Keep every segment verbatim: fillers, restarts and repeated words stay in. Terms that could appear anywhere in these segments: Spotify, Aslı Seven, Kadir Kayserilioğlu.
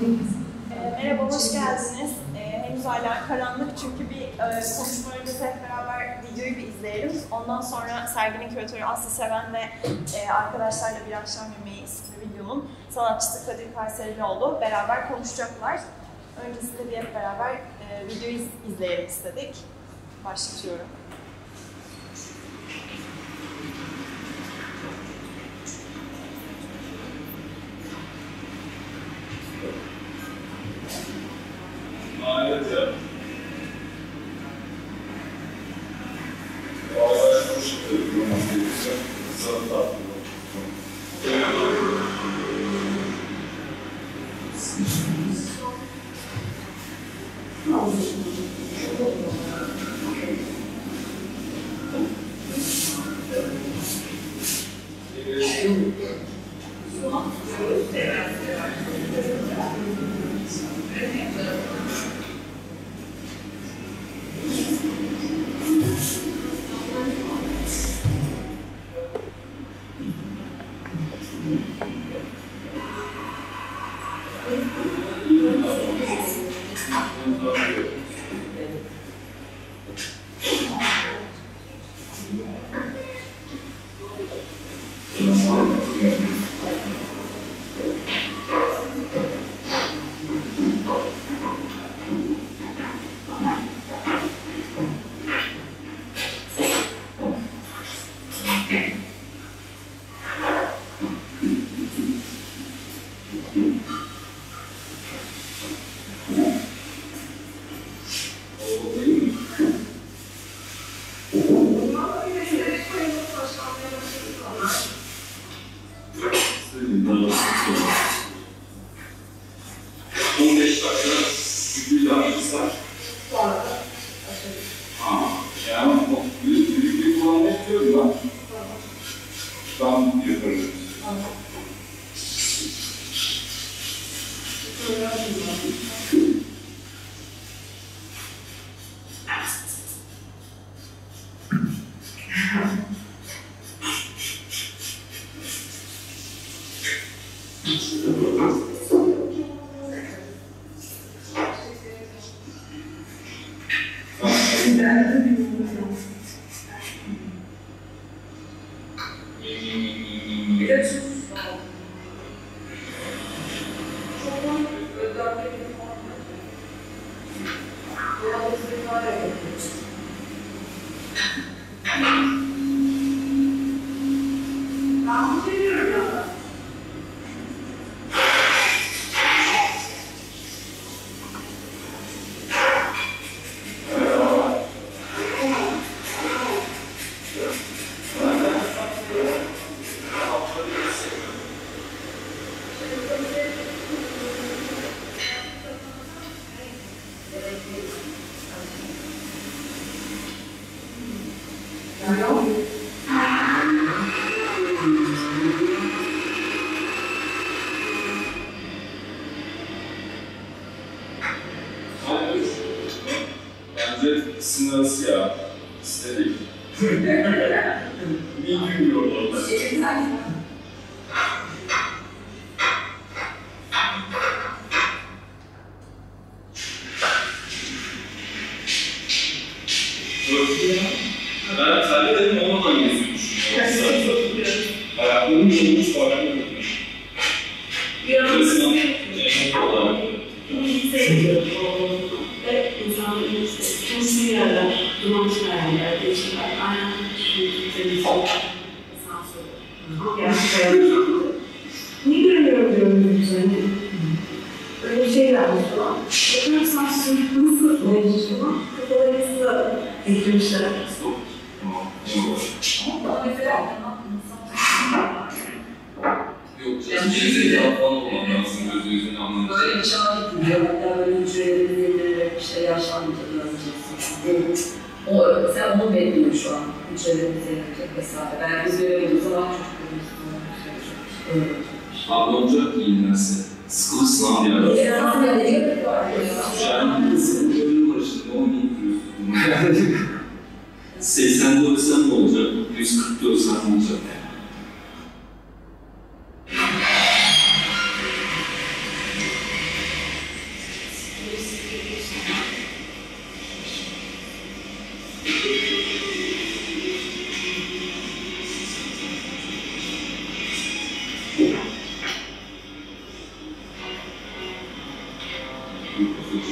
E, merhaba, hoş geldiniz. E, henüz hala karanlık çünkü bir e, konuşmalarımızı hep beraber videoyu bir izleyelim. Ondan sonra serginin küratörü Aslı Seven ve e, arkadaşlarla bir akşam yemeği isimli videonun sanatçısı Kadir Kayserilioğlu beraber konuşacaklar. Öncesinde bir hep beraber e, videoyu iz izleyelim istedik. Başlıyorum. Ayrıca bağlaşmış durumdaysa sanat aklına Altyazı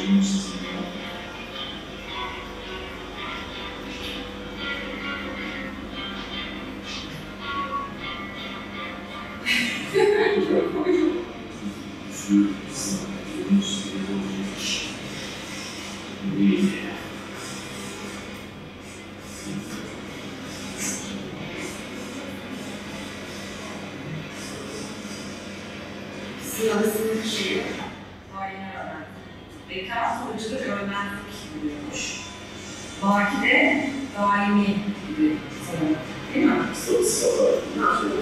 değilmişiz. Siyahısını kışıyor, tarihine rağmen. Bekar sonucu da görmezlik biliyormuş. Baki de daimi gibi sanırım. Değil mi? Sırısal.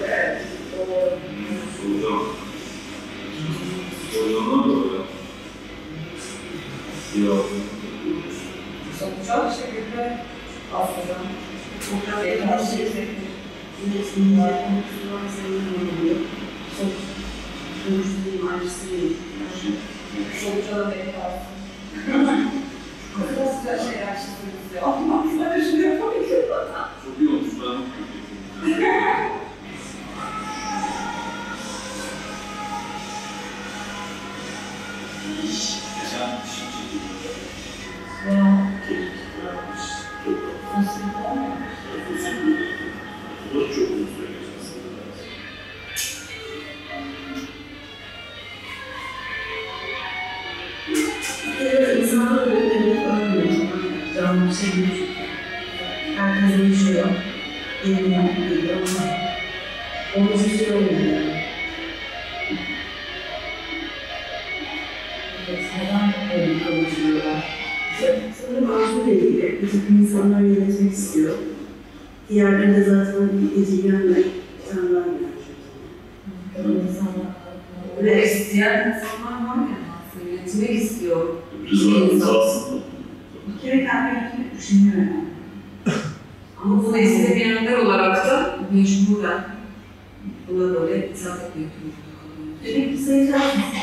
Evet. Soracağım. Soracağımdan böyle. Siyah. Sonuçal şekilde aslında. Çok da etkili bir şey. Yine var. Sonuçal. Konuştuğum acısıyım. Sonuçta da beni kalsın. Nasıl da şey açtınız ya? Ama sana şunu yapamıyorum. Çok iyi olmuş. Ben geçen işin çekildi. Ya. Kekik vermiş. Nasıl yapamıyorum? Bu da çok uzun süre geçmesi lazım. Evet, insanlar böyle demek olmuyor. Canlı sevgili. Herkes değişiyor. Yeni yapıp geliyor ama onun sesi olmuyor. Evet, neden böyle konuşuyorlar? Sanırım arzu değil. Birçok insanlar yönetmek istiyor. Diğerleri de zaten ilgilenmek insanlar gerçek. Böyle insanlar. Böyle eşitleyen insanlar var ya. Yönetmek istiyor. Bir kere kendi yönetmek düşünüyor yani. Ama bunu istemeyenler olarak da mecburen buna böyle itaat etmek durumunda kalıyor. Demek ki sayacağız mısın?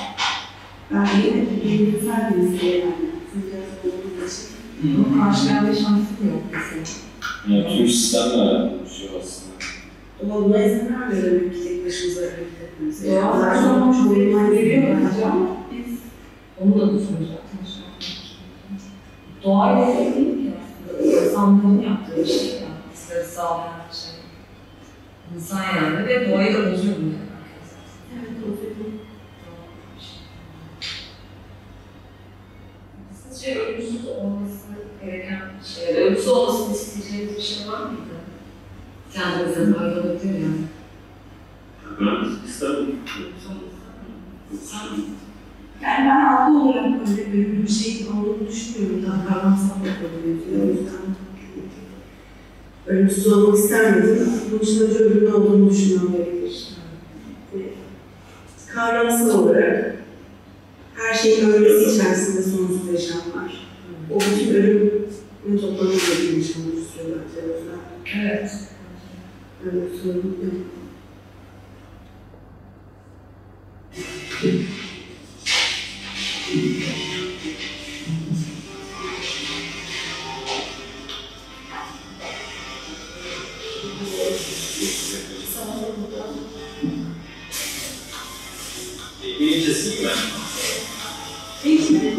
Ben yine bilimsel bir isteyen yani. Sayacağız olduğum için. Bunun karşılandığı şansım yok mesela. Yani tüm sistemle bir şey aslında. Ama buna izin vermemek ki tek başımıza hareket etmemiz. Ya zaten ama çok elimden geliyor bence ama onu da düşüneceğiz. Doğayla ilgili ki aslında insanların yaptığı bir şey yani. İster sağlayan bir şey. İnsan yani ve doğayı da bozuyor bunu yani. Evet, bozuyor. Doğal bir şey. Sizce ölümsüz olması gereken bir şey, ölümsüz olmasını isteyeceğiniz bir şey var mıydı? Kendinizden ayrılık değil mi yani? Ben isterim. İsterim. Yani ben haklı olarak böyle bir şey olduğunu düşünmüyorum. Daha kavramsal bakabiliyorum. O yüzden ölümsüz olmak istermedim. Bunun için önce ölümlü olduğunu düşünmem gerekir. Kavramsal olarak her şeyin ölmesi içerisinde sonsuz yaşam var. O bütün ölümün toplamıyla bir yaşam oluşturuyor bence o yüzden. Evet. Ölümsüz olmak istermedim. Birincisi mi? Birincisi mi?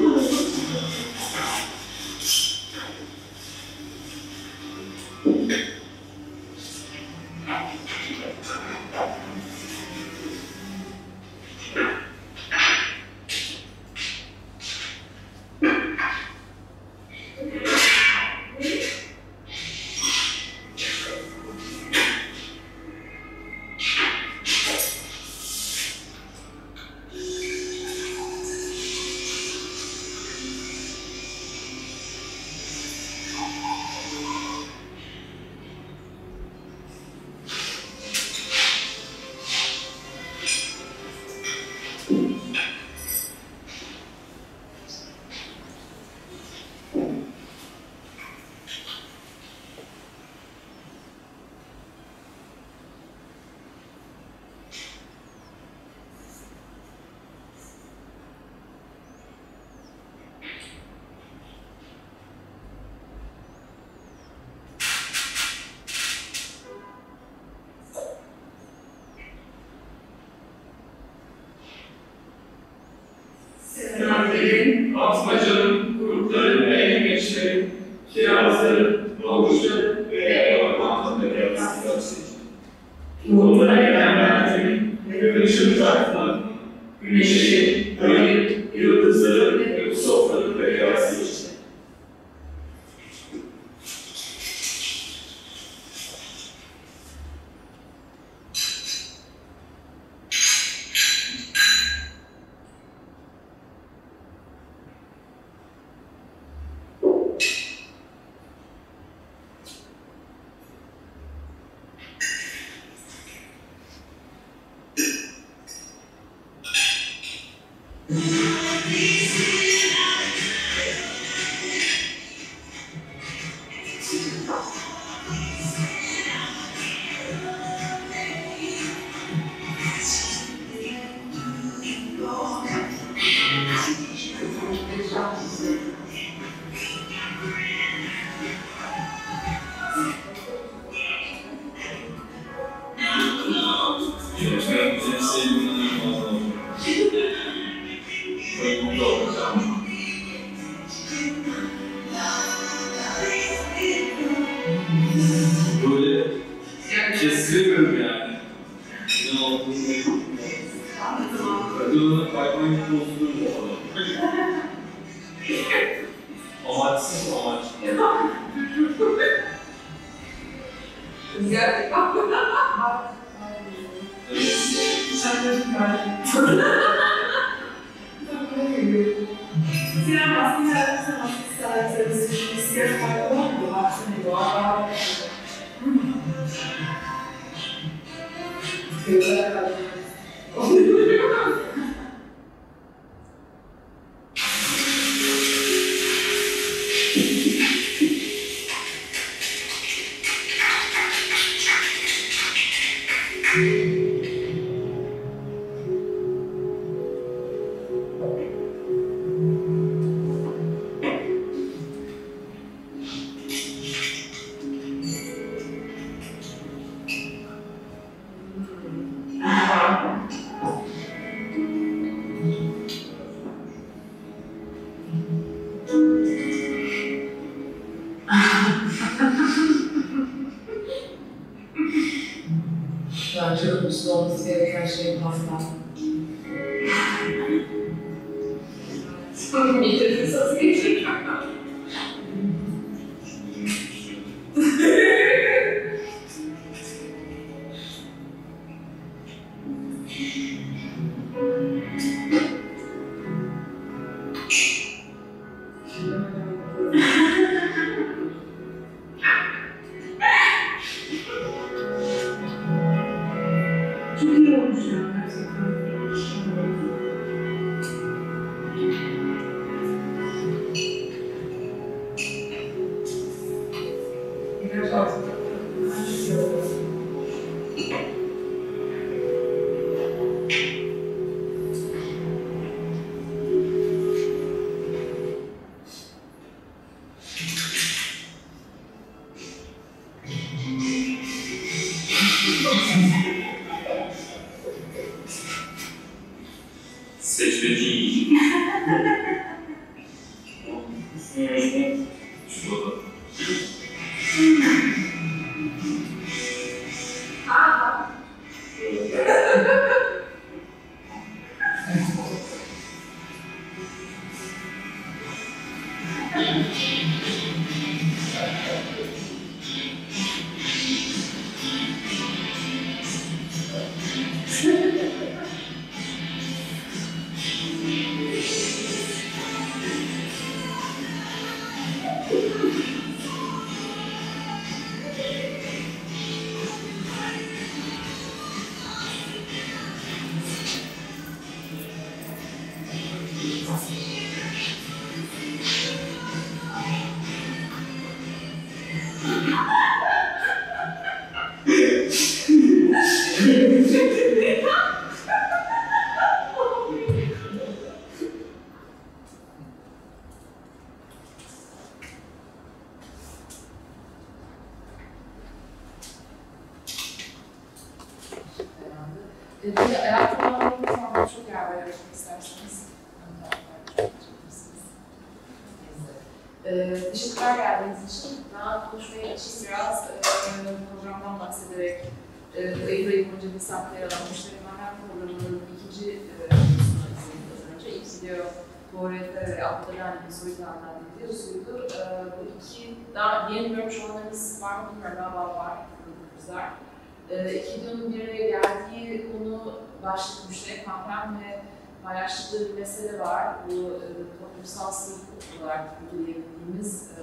Paylaştığı bir mesele var, bu e, toplumsal sınıf olarak belirleyebildiğimiz e,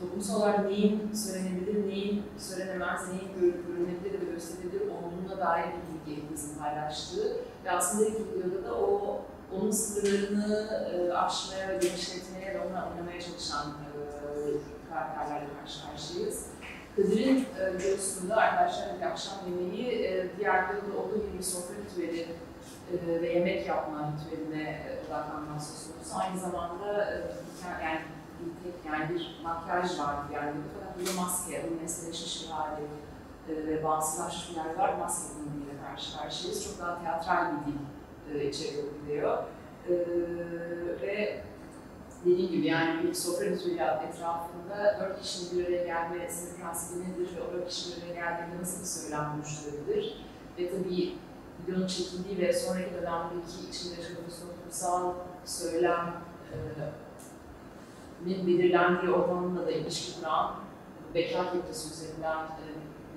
toplumsal olarak neyin söylenebilir, neyin söylenemez, neyin görünebilir ve gösterilebilir olduğuna dair bir bilgi hepimizin paylaştığı ve aslında ilk videoda da o onun sınırlarını e, aşmaya ve genişletmeye ve onunla oynamaya çalışan e, karakterlerle karşı karşıyayız. Kadir'in e, görüntüsünde arkadaşlarla bir akşam yemeği, e, diğer bölümde olduğu gibi sofra ritüeli e, ve yemek yapma ritüeline odaklanma e, söz konusu. Aynı zamanda e, yani, yani bir makyaj var yani, fakat burada maske, bu mesele şaşırı hali e, ve bağımsızlaşmış bir yer var, maske diliyle karşı karşıyayız. Çok daha teatral bir dil e, içeriye gidiyor. E, ve dediğim gibi yani bir sofra ritüeli etrafında dört kişinin bir araya gelmesinin prensibi nedir ve o dört kişinin bir araya geldiğinde nasıl bir söylem oluşturabilir? Ve tabii videonun çekildiği ve sonraki dönemdeki içinde yaşadığımız toplumsal söylemin belirlendiği ortamında da ilişki kuran, bekar kitlesi üzerinden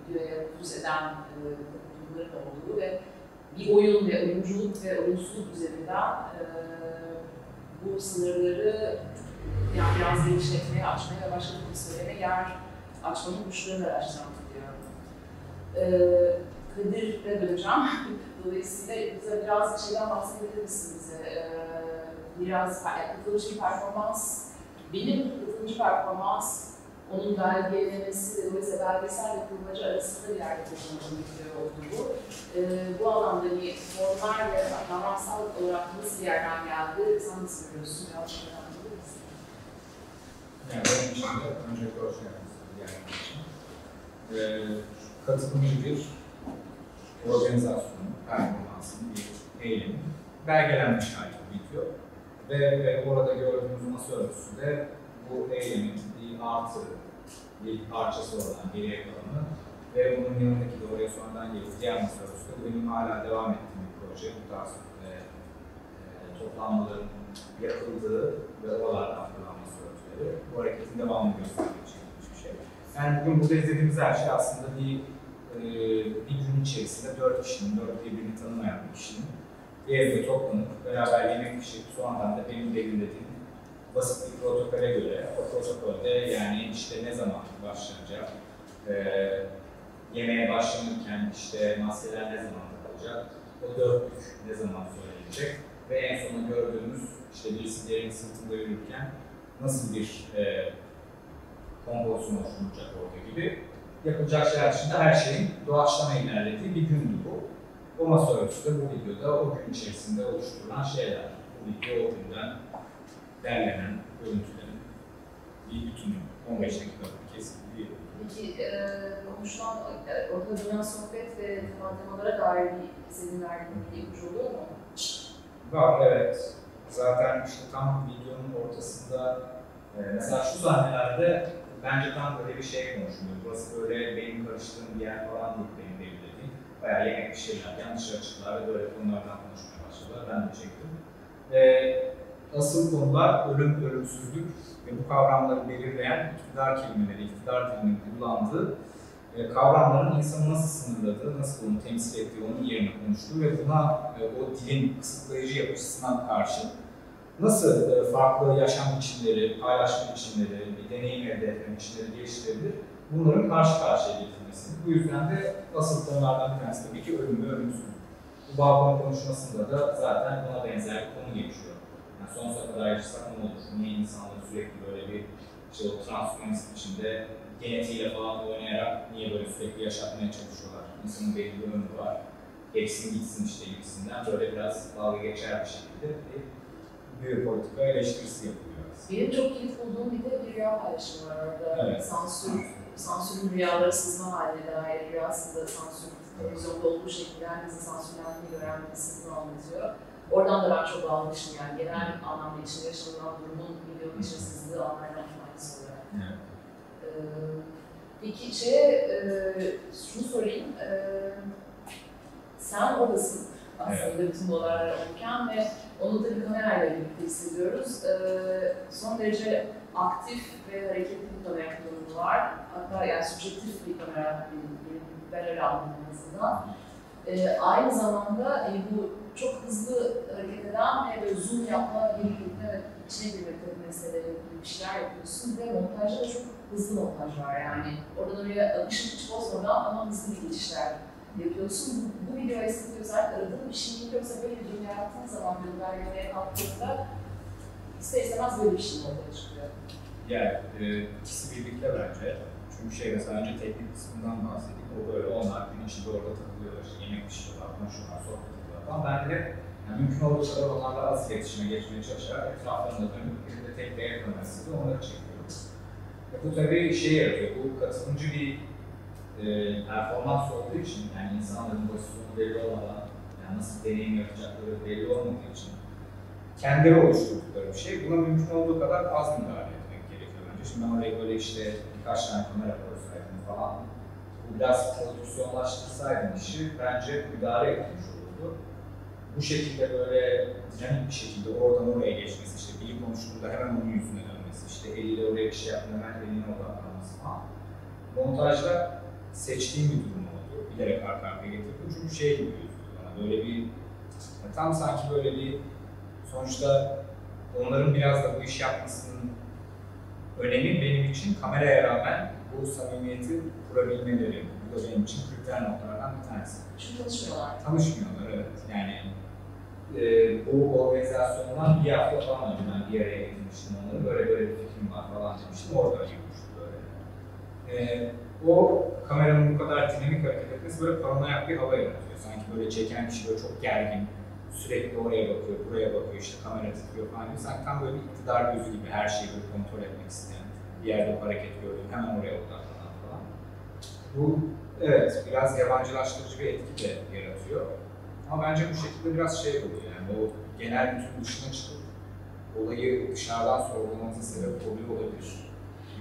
videoya nüfuz eden toplumların da olduğu ve bir oyun ve oyunculuk ve oyunculuk üzerinden bu sınırları yani biraz genişletmeye, açmaya ve başka bir söyleme yer açmanın güçlerini araştıran diyorum. Ee, Kadir'le döneceğim. Dolayısıyla bize biraz şeyden bahsedebilir misin bize? Ee, biraz katılımcı bir performans, benim katılımcı performans, onun belgelemesi ve dolayısıyla belgesel yapımcı arasında bir yerde bulunduğu olduğu. Ee, bu alanda bir formlar ve davransal olarak nasıl bir yerden geldi, sen nasıl görüyorsun? Biraz şeyden anlatabilir misin? Yani benim için de öncelikle hoş geldiniz geldiğim için. Ee, katılımcı bir organizasyonun, performansının bir eylemi belgelenmiş hali bitiyor. Ve, ve orada gördüğümüz masa örtüsünde bu eylemin bir artı, bir parçası olan geriye kalanı ve bunun yanındaki de oraya sonradan gelip diğer masa örtüsü de benim hala devam ettiğim bir proje, bu tarz e, e, toplanmaların yapıldığı ve oralardan kurulan masa örtüleri, bu hareketin devamını göstermek için bir şey. Yani bugün burada izlediğimiz her şey aslında bir, e, bir gün içerisinde dört kişinin, dört birbirini tanımayan bir kişinin bir evde toplanıp beraber yemek pişirip sonradan da benim belirlediğim basit bir protokole göre, o protokolde yani işte ne zaman başlanacak, e, yemeğe başlanırken işte maskeler ne zaman takılacak, o dörtlük ne zaman söylenecek ve en son gördüğümüz işte birisi diğerinin sırtında yürürken nasıl bir e, kompozisyon oluşturulacak orada gibi yapılacak şeyler dışında her şeyin doğaçlama ilerlediği bir gündü bu. O masa örtüsü de bu videoda o gün içerisinde oluşturulan şeyler. Bu video o günden derlenen görüntülerin bir bütünü, on beş dakikalık kesinlikle bir. Peki, e, konuşulan ortada dönen sohbet ve temalara dair bir seminerde bir yapmış oluyor mu? Var, evet. Zaten işte tam videonun ortasında, e, mesela şu sahnelerde bence tam böyle bir şey konuşuluyor. Burası böyle benim karıştığım bir yer falan değil, benim de evlediğim. Bayağı yemek bir şeyler, yanlış açıklar ve böyle konulardan konuşmaya başladılar. Ben de çektim. E, Asıl konular ölüm, ölümsüzlük ve bu kavramları belirleyen iktidar kelimeleri, iktidar dilinin kullandığı kavramların insanı nasıl sınırladığı, nasıl onu temsil ettiği, onun yerine konuştuğu ve buna o dilin kısıtlayıcı yapısına karşı nasıl farklı yaşam biçimleri, paylaşma biçimleri, bir deneyim elde etme biçimleri geliştirebilir, bunların karşı karşıya getirilmesi. Bu yüzden de asıl konulardan bir tanesi tabii ki ölüm ve ölümsüzlük. Bu balkon konuşmasında da zaten buna benzer bir konu geçiyor. Yani sonsuza kadar yaşasak ne olur? Niye insanların sürekli böyle bir işte o transhumanist içinde genetiğiyle falan oynayarak niye böyle sürekli yaşatmaya çalışıyorlar? İnsanın belli bir ömrü var, geçsin gitsin işte gibisinden böyle biraz dalga geçer bir şekilde bir biyopolitika eleştirisi yapılıyor aslında. Benim çok keyif bulduğum bir de bir rüya paylaşımı var orada. Evet. Sansür, sansürün rüyaları sızma haline dair, rüyasında sansür, televizyonda olduğu şekilde herkesin sansürlendiğini gören bir sızma anlatıyor. Oradan da ben çok bağlamışım yani genel anlamda içinde yaşanılan durumun videonun içerisinde anlarla ifadesi olarak. Evet. Ee, peki şey, e, şunu sorayım, e, sen oradasın aslında evet. Bütün bu olaylar olurken ve onu da bir kamerayla birlikte hissediyoruz. Ee, son derece aktif ve hareketli bir kamera kullanımı var. Hatta yani subjektif bir kamera, ben öyle anladım en azından. Ee, aynı zamanda e, bu çok hızlı hareket eden ve böyle zoom yapma, birlikte içine girmek tabii meseleleri gibi bir şeyler yapıyorsun ve montajda da çok hızlı montaj var yani. Oradan oraya akışın hiç bozmadan ama hızlı bir geçişler yapıyorsun. Bu videoya sizin özellikle aradığım bir şey mi? Yoksa böyle bir cümle yaptığın zaman bir belgelemeye kalktığında ister istemez böyle bir şey ortaya çıkıyor. Yani e, ikisi birlikte bence. Çünkü şey mesela önce teknik kısmından bahsettik. O böyle onlar gün içinde orada takılıyorlar. Yemek pişiriyorlar, konuşuyorlar, sohbet ediyorlar falan. Ben de yani mümkün olduğu kadar onlarla az iletişime geçmeye çalışarak etraflarında dönüp bir de tek değer kamerası da onları çekiyoruz. E, bu tabii şey yapıyor, bu katılımcı bir e, performans olduğu için yani insanların pozisyonu belli olmadan, yani nasıl deneyim yapacakları belli olmadığı için kendileri oluşturdukları bir şey. Buna mümkün olduğu kadar az müdahale etmek gerekiyor bence. Şimdi ben oraya böyle işte birkaç tane kamera koysaydım falan, bu biraz prodüksiyonlaştırsaydım işi bence müdahale etmiş olurdu. Bu şekilde böyle dinamik bir şekilde oradan oraya geçmesi, işte bilim konuştuğunda hemen onun yüzüne dönmesi, işte eliyle oraya bir şey yaptığında hemen eline odaklanması falan. Montajda seçtiğim bir durum oldu, bilerek arka arkaya getirdim çünkü şey gibi gözüktü bana, böyle bir tam sanki böyle bir sonuçta onların biraz da bu iş yapmasının önemi benim için kameraya rağmen bu samimiyeti kurabilmeleri. Bu da benim için kriter noktalardan bir tanesi. Çünkü tanışmıyorlar. Tanışmıyorlar, evet. Yani e, bu organizasyondan bir hafta falan önce ben bir araya getirmiştim onları. Böyle böyle bir fikrim var falan demiştim. Orada yürümüştü böyle. E, o kameranın bu kadar dinamik hareket etmesi böyle paranoyak bir hava yaratıyor. Sanki böyle çeken kişi böyle çok gergin. Sürekli oraya bakıyor, buraya bakıyor, işte kamera titriyor falan gibi. Sanki tam böyle bir iktidar gözü gibi her şeyi böyle kontrol etmek isteyen, bir yerde hareket gördüğüm hemen oraya odaklanan falan. Bu evet biraz yabancılaştırıcı bir etki de yaratıyor. Ama bence bu şekilde biraz şey oluyor yani o genel bütün dışına çıkıp olayı dışarıdan sorgulamamıza sebep oluyor olabilir.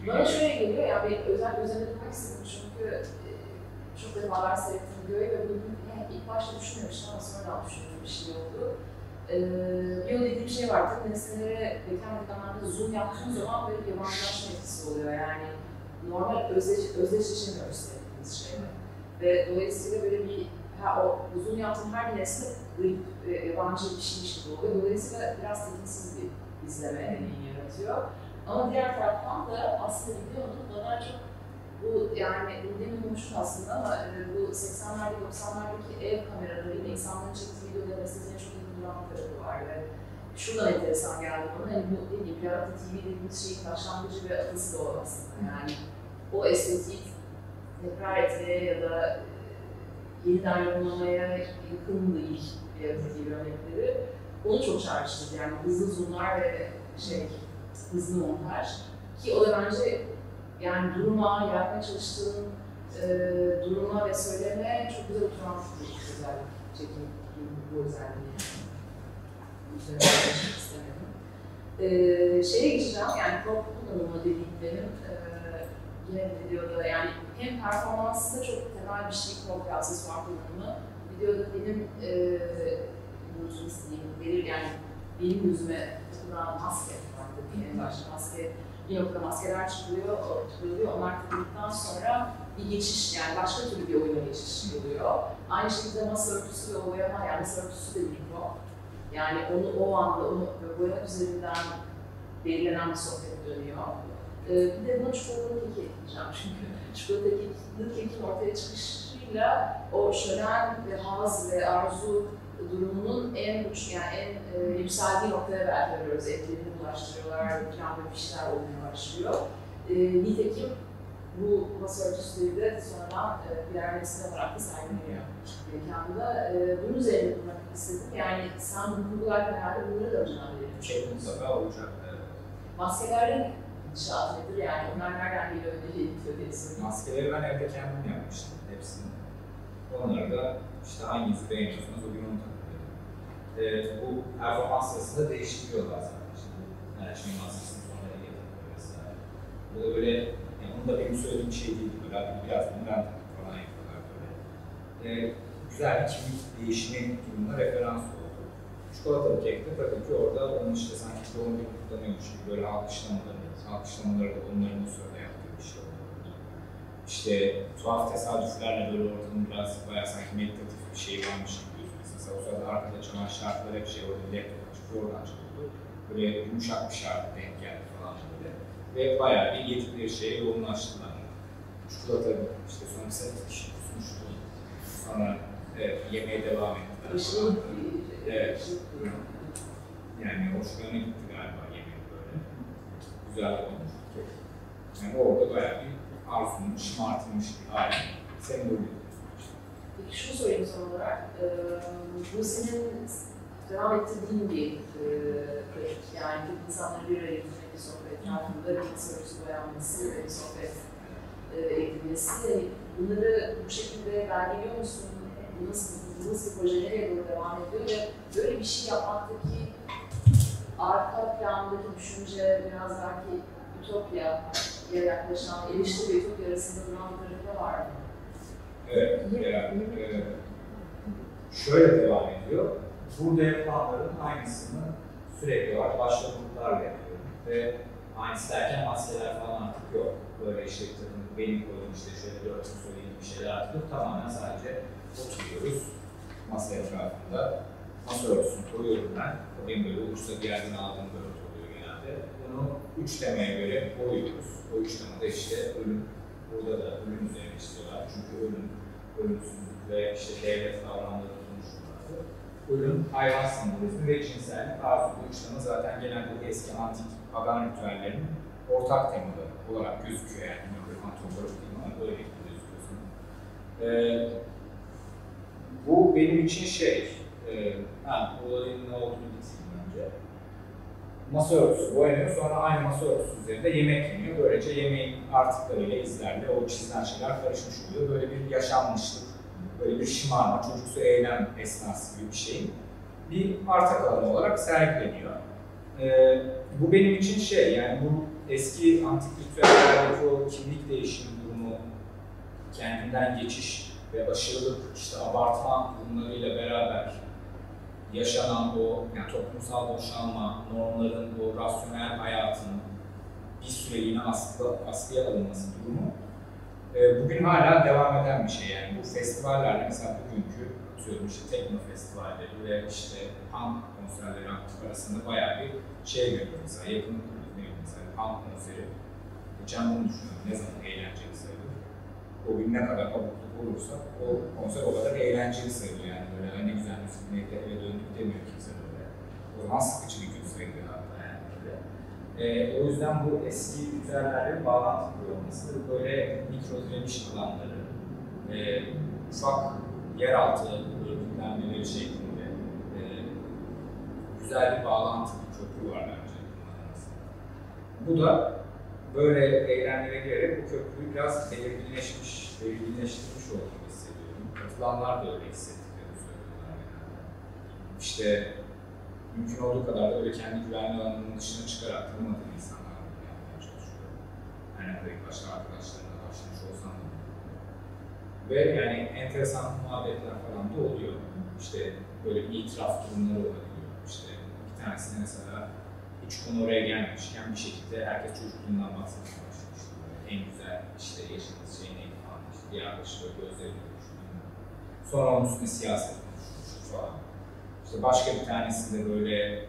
Bana şöyle geliyor yani benim özel gözlemle demek istedim çünkü çok defalar seyrettiğim videoyu ve bunu ilk başta düşünmemiştim ama sonradan düşündüğüm bir şey oldu. Bir ee, o dediğim şey var, tabii nesnelere bekar mekanlarda zoom yaptığım zaman böyle yabancılaşma etkisi oluyor yani normal özdeş, özdeşleşemiyoruz sevdiğimiz şeyle ve dolayısıyla böyle bir ha, o zoom yaptığım her bir nesne garip, e, yabancı bir şeymiş gibi oluyor. Dolayısıyla biraz tekinsiz bir izleme deneyimi yaratıyor ama diğer taraftan da aslında biliyordum bana çok bu yani demin konuştuk aslında ama bu seksenlerde doksanlardaki ev kameralarıyla insanların çektiği videoların sizin çok ilginç olan tarafı var ve şuradan enteresan geldi bana hani bu dediğim gibi yarattı T V dediğimiz şeyin başlangıcı ve atası da o aslında yani o estetiği tekrar etmeye ya da yeniden yorumlamaya yakın değil yaratıcı örnekleri onu çok çağrıştırdı yani hızlı zoomlar ve şey hızlı montaj ki o da bence yani duruma, yapmaya çalıştığın e, duruma ve söyleme çok güzel oturan bir özellik çekim bu özelliği. Üzerine geçmek istemedim. E, şeye geçeceğim, yani prop kullanımı dediğim benim e, yine videoda yani hem performansta çok temel bir şey prop ve aksesuar kullanımı videoda benim e, gözüm istediğim, belir yani benim gözüme takılan maske vardı diye en başta maske bir noktada maskeler çıkılıyor, tutuluyor. Onlar tuttuktan sonra bir geçiş, yani başka türlü bir oyuna geçiş oluyor. Aynı şekilde masa örtüsü ve boyama, yani masa örtüsü de mikro. Yani onu o anda, onu boyama üzerinden belirlenen bir sohbet dönüyor. Ee, bir de buna çikolatalı keki ekleyeceğim çünkü çikolatalı kekin ortaya çıkışıyla o şölen ve haz ve arzu durumunun en uç, yani en e, yükseldiği noktaya belki görüyoruz. Etlerini bulaştırıyorlar, ikram ve bir şeyler olmaya başlıyor. E, nitekim bu masa örtüsleri de sonradan e, birer nesne olarak da sergileniyor mekanda. E, bunun üzerine bulmak istedim. Yani sen bunu kurgularken herhalde bunları da önceden verelim. Şey, mutlaka olacak. Maskelerin inşaat nedir? Yani onlar nereden geliyor, önce ediliyor diye soruyorum. Maskeleri ben evde kendim yapmıştım hepsini. Onları da işte hanginizi beğeniyorsunuz o gün onu takılıyor. Ee, bu performans sırasında değiştiriyorlar zaten şimdi. Yani şimdi maskesinin sonuna ile takılıyor vesaire. Bu da böyle, yani onu da benim söylediğim şey değildi böyle. Biraz bundan takıp falan yapıyorlar böyle. Ee, güzel bir kimlik değişimi durumuna referans oldu. Çikolatalı kekte tabii ki orada onun işte sanki doğum günü kutlanıyormuş gibi böyle alkışlamaları, alkışlamaları da onların o sırada yaptığı bir şey oldu. İşte tuhaf tesadüflerle böyle ortamın biraz bayağı sanki meditatif bir şey varmış gibi gözüküyor. Mesela o sırada arkada çalan şarkılar hep şey orada laptop çıkıyor, oradan çıkıyordu. Böyle yumuşak bir şarkı denk geldi falan böyle. Ve bayağı bir yedikleri şeye yoğunlaştılar. Çikolata işte son bir sene iki kişi kusmuştu. sana evet, yemeğe devam ettiler. Işık. Evet. Yani hoşlarına gitti galiba yemek böyle. Güzel olmuş. Yani orada bayağı bir arzumun şımartılmış bir hali. Sembolü. Peki şunu sorayım son olarak. Ee, bu senin devam ettirdiğin bir pratik. E, yani insanları bir araya getirmek, bir sohbet, etrafında bir sorusu dayanması ve bir sohbet edilmesi. E, bunları bu şekilde belgeliyor musun? Nasıl, nasıl projelere doğru devam ediyor ve böyle bir şey yapmaktaki arka plandaki düşünce biraz belki Ütopya'ya yaklaşan, eleştiri ve Ütopya arasında duran tarafı var mı? Evet, yani e, şöyle devam ediyor. Burada yapılanların aynısını sürekli olarak başka gruplarla yapıyor. Ve aynısı derken maskeler falan artık yok. Böyle işte benim koyduğum işte şöyle dört söylediğim bir şeyler artık yok. Tamamen sadece oturuyoruz masa etrafında. Masa örtüsünü koyuyorum ben. Benim böyle uçta bir yerden aldığım bir örtü oluyor genelde. Bunu üç temaya göre koyuyoruz. O üç temada işte ölüm. Burada da ölüm üzerine istiyorlar. Çünkü ölüm, ölümsüzlük ve işte devlet kavramları konuşmaları. Ölüm, hayvan sembolizmi ve cinsellik arzusu. Bu üç tema zaten genelde eski antik pagan ritüellerinin ortak temaları olarak gözüküyor. Yani antropolojik temalar böyle gözüküyor. Ee, bu benim için şey, Ee, ha, olayın ne olduğunu bitireyim önce. Masa örtüsü boyanıyor, sonra aynı masa örtüsü üzerinde yemek yeniyor. Böylece yemeğin artıklarıyla, izlerle o çizilen şeyler karışmış oluyor. Böyle bir yaşanmışlık, böyle bir şımarma, çocuksu eylem esnası gibi bir şeyin bir arta kalan olarak sergileniyor. Ee, bu benim için şey, yani bu eski antik ritüellerdeki o kimlik değişimi durumu, kendinden geçiş ve aşırılık, işte abartma bunlarıyla beraber yaşanan o yani toplumsal boşalma, normların, o rasyonel hayatın bir süreliğine askı, askıya alınması durumu e, bugün hala devam eden bir şey. Yani bu festivallerle mesela bugünkü atıyorum işte tekno festivalleri ve işte punk konserleri arasında bayağı bir şey görüyoruz. Mesela yakın kurulduğum mesela punk konseri. Geçen bunu düşünüyorum, ne zaman eğlenceli sayılır. O gün ne kadar abukluk olursa o konser o kadar eğlenceli sayılır yani. Böyle ne güzel müzik neydi, eve döndük demiyor kimse böyle. O zaman sıkıcı bir gün sayılıyor hatta yani böyle. Ee, o yüzden bu eski ritüellerle bağlantı kurulması, böyle mikro direnç alanları, e, ufak yeraltı örgütlenmeleri şeklinde e, güzel bir bağlantı, bir köprü var bence bunların arasında. Bu da böyle eylemlere girerek bu köprüyü biraz belirginleşmiş, belirginleştirmiş olduğunu hissediyorum. Katılanlar da öyle hissettiklerini söylüyorlar genelde. İşte mümkün olduğu kadar da öyle kendi güvenli alanının dışına çıkarak tanımadığım insanlar bunu yapmaya çalışıyorum. Yani ilk başta arkadaşlarımla başlamış olsam da. Ve yani enteresan muhabbetler falan da oluyor. İşte böyle bir itiraf durumları olabiliyor. İşte bir tanesine mesela hiç konu oraya gelmemişken bir şekilde herkes çocukluğundan bahsetmeye başlamıştı. En güzel işte yaşadığınız şey neydi falan işte diğer dışı böyle gözlerini konuştuğunu. Sonra onun üstüne siyaset konuşmuştu falan. İşte başka bir tanesinde böyle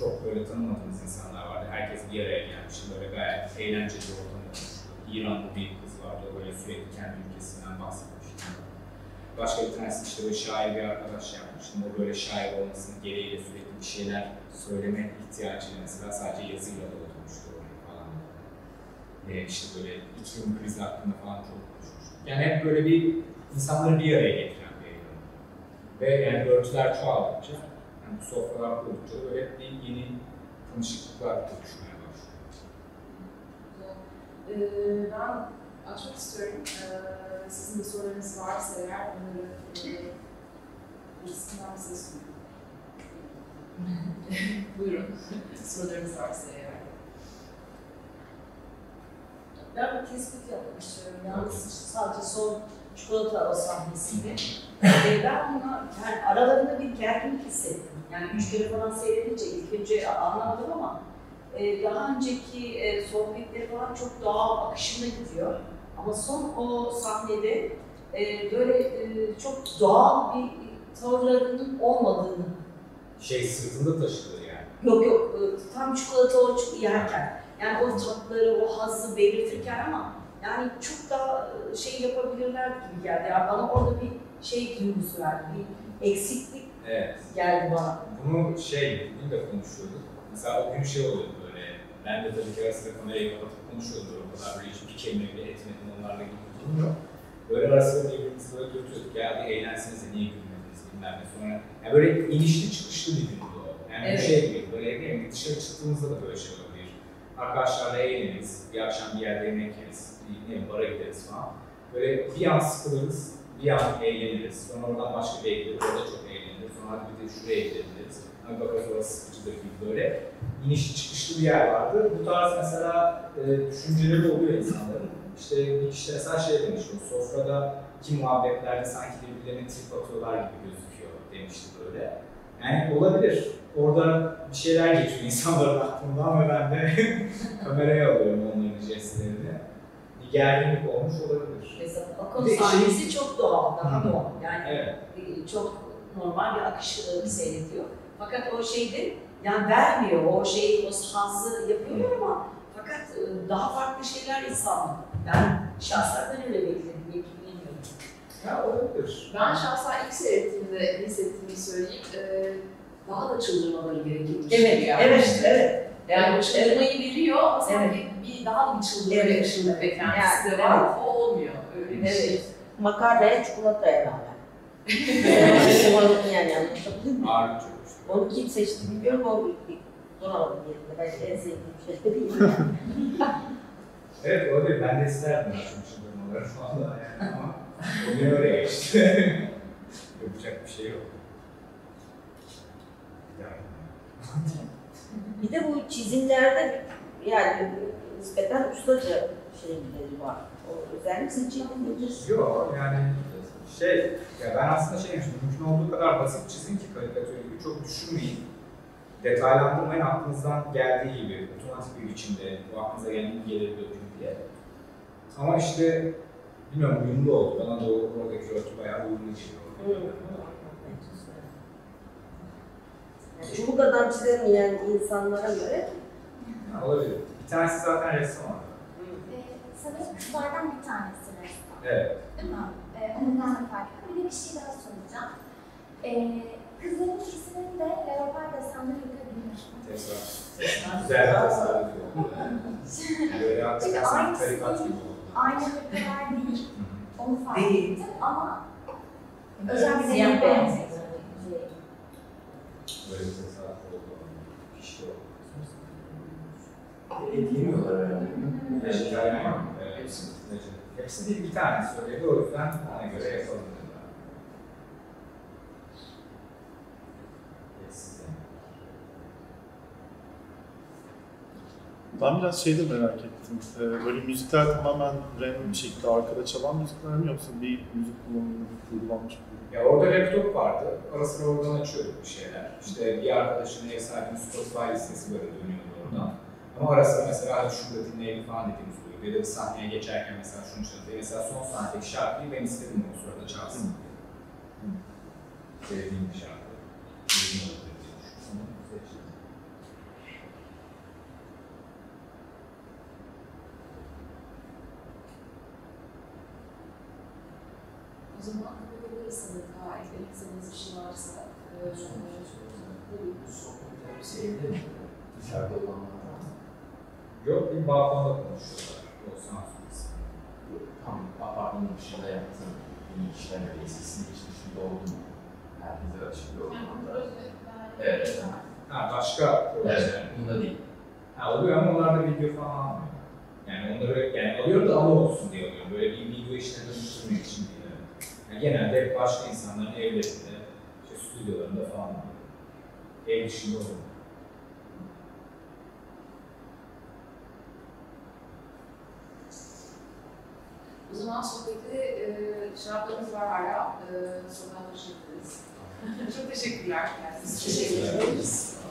çok böyle tanımadığımız insanlar vardı. Herkes bir araya gelmişti. Böyle gayet eğlenceli ortamda konuştu. İranlı bir kız vardı. Böyle sürekli kendi ülkesinden bahsetmişti. Başka bir tanesi işte böyle şair bir arkadaş yapmıştı. O böyle şair olmasının gereğiyle sürekli bir şeyler söyleme ihtiyacıyla mesela sadece yazıyla doldurmuştu orayı falan. Ee, işte böyle iklim krizi hakkında falan çok konuşmuştu. Yani hep böyle bir insanları bir araya getiren bir eylem. Ve yani örtüler çoğaldıkça, yani sofralar kurdukça böyle bir yeni tanışıklıklar oluşmaya başlıyor. Ee, ben açmak istiyorum. Ee, sizin de sorularınız varsa eğer onları birisinden size sunuyorum. Buyurun, sorularınız varsa eğer. Ben bir tespit yapmak istiyorum. Yalnız sadece son çikolata hava sahnesini. ee, ben buna yani aralarında bir gerginlik hissettim. Yani üç kere falan seyredince ilk önce anlamadım ama e, daha önceki e, sohbetleri falan çok doğal akışında gidiyor. Ama son o sahnede e, böyle e, çok doğal bir tavırlarının olmadığını şey sırtında taşıdığı yani. Yok yok, tam çikolata o yerken, yani o tatları, o hazzı belirtirken ama yani çok daha şey yapabilirler gibi geldi. Yani bana orada bir şey duygusu verdi, bir eksiklik evet. geldi bana. Bunu şey, bugün de konuşuyorduk. Mesela o gün şey oluyordu böyle, ben de tabii ki arasında kamerayı kapatıp konuşuyorduk. O kadar böyle hiçbir kelime bile etmedim, onlarla gibi durum yok. Böyle arasında birbirimizi böyle dürtüyorduk. Ya bir eğlensenize, niye gülmediniz bilmem ne. Sonra yani böyle inişli çıkışlı bir gündü o. Yani evet. bir şey gibi, böyle dışarı çıktığımızda da böyle şey olabilir. Arkadaşlarla eğleniriz, bir akşam bir yerde yemek yeriz, bir bara gideriz falan. Böyle bir an sıkılırız, bir an eğleniriz. Sonra oradan başka bir eğleniriz, orada çok eğleniriz. Sonra bir de şuraya eğleniriz. Hani bakalım orası sıkıcıdır gibi böyle. İnişli çıkışlı bir yer vardı. Bu tarz mesela e, düşünceleri oluyor insanların. İşte bir kişi mesela şey demişti, sofrada ki muhabbetlerde sanki birbirlerine trip atıyorlar gibi gözüküyor demişti böyle. Yani olabilir. Orada bir şeyler geçiyor insanların aklından ve ben de kameraya alıyorum onların jestlerini. Bir gerginlik olmuş olabilir. Mesela akım sahnesi şey... çok doğal, daha doğal. Yani evet. çok normal bir akışlarını seyrediyor. Fakat o şeyde yani vermiyor, o şeyi, o şansı yapıyor hmm. ama fakat daha farklı şeyler insanlar. Ben şahsen öyle bekledim, yetinemiyorum. Ya olabilir. Ben şahsen ilk seyrettiğimde hissettiğimi söyleyeyim, ee, daha da çıldırmaları gerekiyormuş. Evet, yani. evet, evet. Yani evet, çıldırmayı evet. veriyor ama sanki evet. bir daha bir çıldırma evet. yaşında beklentisi de var. O olmuyor, öyle bir evet. şey. Makarnaya çikolataya rağmen. Yani anlatabilir miyim? Ağır çok. Onu kim seçti bilmiyorum, o zor aldım yerinde. Ben en sevdiğim şey de değil. Evet, olabilir. Ben de isterdim açmışım durumları şu anda yani ama o gün öyle geçti. Yapacak bir şey yok. Bir de bu çizimlerde yani nispeten ustaca şeyleri var. O özellikle sizin çizimleriniz? Yok yani şey, ya ben aslında şey demiştim, mümkün olduğu kadar basit çizin ki karikatür gibi çok düşünmeyin. Detaylandırmayın, aklınızdan geldiği gibi, otomatik bir biçimde, bu aklınıza gelen gelir dökün diye. Ama işte, bilmiyorum, uyumlu oldu. Bana da oradaki örtü bayağı uyumlu geliyor. Evet. Yani çubuk adam çizemeyen insanlara göre... Yani olabilir. Bir tanesi zaten ressam var. Ee, sanırım kızlardan bir tanesi ressam. Evet. Değil mi? Ee, ondan da fark ettim. Bir de bir şey daha soracağım. Ee, Kızların ikisinin de beraber desenleri yıkabilir. Tekrar. Tekrar. Güzel tasarlı diyor. Çünkü aynı hırkalar değil. Onu fark ettim ama özel bir deneyim benziyor. Böyle bir tasarlı olduğu kişi yok. Edilmiyorlar herhalde. Eşit hikaye var mı? Hepsi. Hepsi değil, bir tane söyledi. O yüzden ona göre yapalım. Ben biraz şeyi de merak ettim, böyle müzikler tamamen random bir şekilde arkada çalan müzikler mi yoksa bir müzik kullanılmış mı? Ya orada laptop vardı, ara sıra oradan açıyorduk bir şeyler. İşte bir arkadaşının ev sahibinin Spotify listesi böyle dönüyordu oradan. Ama ara sıra mesela şurada dinleyelim falan dediğimiz oluyor. Ya da bir sahneye geçerken mesela şunu çalıyor. Mesela son sahnedeki şarkıyı ben istedim o sırada çalsın diye. Sevdiğim bir şarkı. O zaman kapatabilirsiniz, daha eklediğiniz bir şey varsa tabii sohbetler sevdi mi? Dışarıda olanlar yok, bir bağlamda konuşuyorlar. O sansürüz. Tam apartmanın dışında yaptığım bir işler öyle eskisinin hiç dışında oldu mu? Herkese açılıyor. Evet. Ha başka projeler. Bunda değil. Ha oluyor ama onlar da video falan almıyor. Yani onları yani alıyor da alı olsun diye oluyor. Böyle bir video işlerine dönüştürmek için diye. Yani genelde hep başka insanların evlerinde, işte stüdyolarında falan ev işinde oluyor. O zaman sohbeti e, şaraplarımız var hala, e, sohbet açabiliriz. Çok teşekkürler. Teşekkür ederiz.